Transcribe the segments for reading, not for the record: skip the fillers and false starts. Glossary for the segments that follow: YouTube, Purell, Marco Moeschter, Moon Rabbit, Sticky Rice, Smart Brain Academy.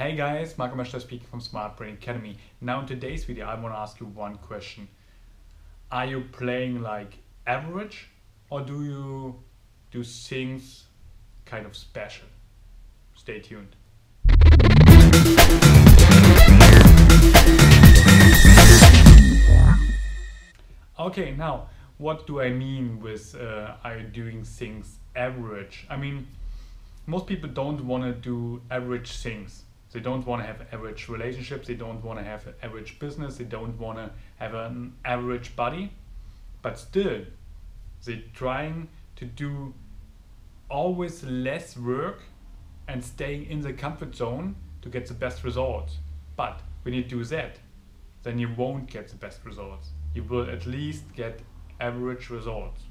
Hey guys, Marco Moeschter speaking from Smart Brain Academy. Now in today's video I want to ask you one question. Are you playing like average, or do you do things kind of special? Stay tuned. Okay, now what do I mean with are you doing things average? I mean, most people don't want to do average things. They don't want to have average relationships, they don't want to have an average business, they don't want to have an average body, but still they're trying to do always less work and staying in the comfort zone to get the best results. But when you do that, then you won't get the best results. You will at least get average results.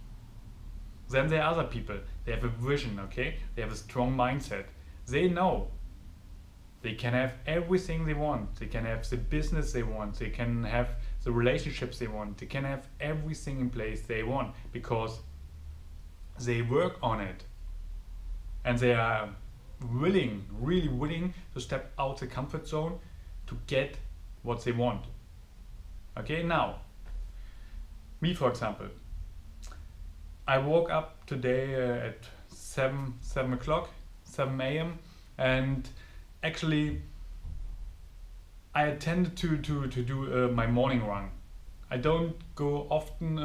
Then there are other people, they have a vision, okay? They have a strong mindset. They know they can have everything they want. They can have the business they want. They can have the relationships they want. They can have everything in place they want because they work on it. And they are willing, really willing to step out the comfort zone to get what they want. Okay, now, me for example. I woke up today at 7 a.m. and actually, I attended to do my morning run. I don't go often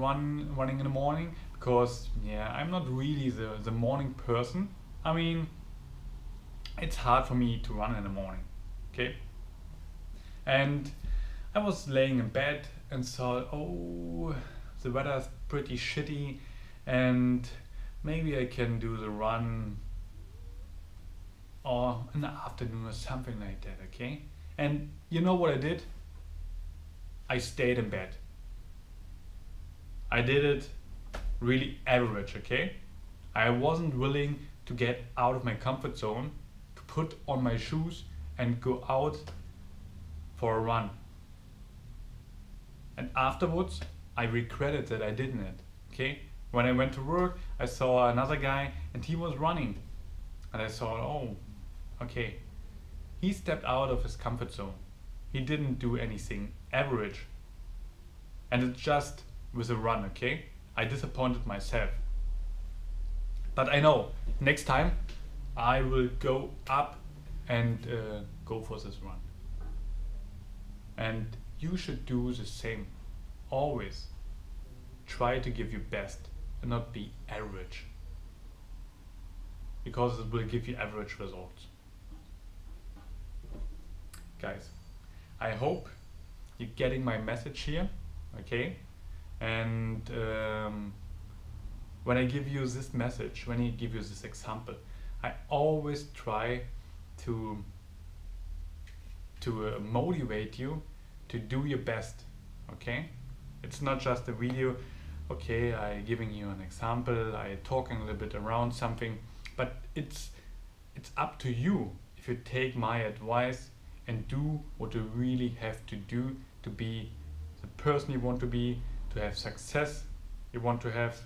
running in the morning because, yeah, I'm not really the morning person. I mean, it's hard for me to run in the morning, okay? And I was laying in bed and thought, oh, the weather's pretty shitty and maybe I can do the run or in the afternoon or something like that, okay? And you know what I did? I stayed in bed. I did it really average, okay? I wasn't willing to get out of my comfort zone, to put on my shoes and go out for a run. And afterwards, I regretted that I didn't it, okay? When I went to work, I saw another guy and he was running. And I thought, oh, okay, he stepped out of his comfort zone. He didn't do anything average. And it just was a run, okay? I disappointed myself. But I know, next time I will go up and go for this run. And you should do the same. Always try to give your best and not be average, because it will give you average results. Guys, I hope you're getting my message here, okay? And when I give you this message, when I give you this example, I always try to motivate you to do your best, okay? It's not just a video, okay, I'm giving you an example, I'm talking a little bit around something, but it's up to you if you take my advice and do what you really have to do to be the person you want to be, to have success, you want to have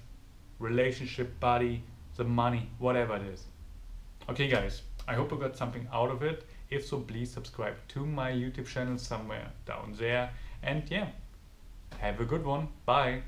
relationship, body, the money, whatever it is. Okay guys, I hope you got something out of it. If so, please subscribe to my YouTube channel somewhere down there. And yeah, have a good one. Bye.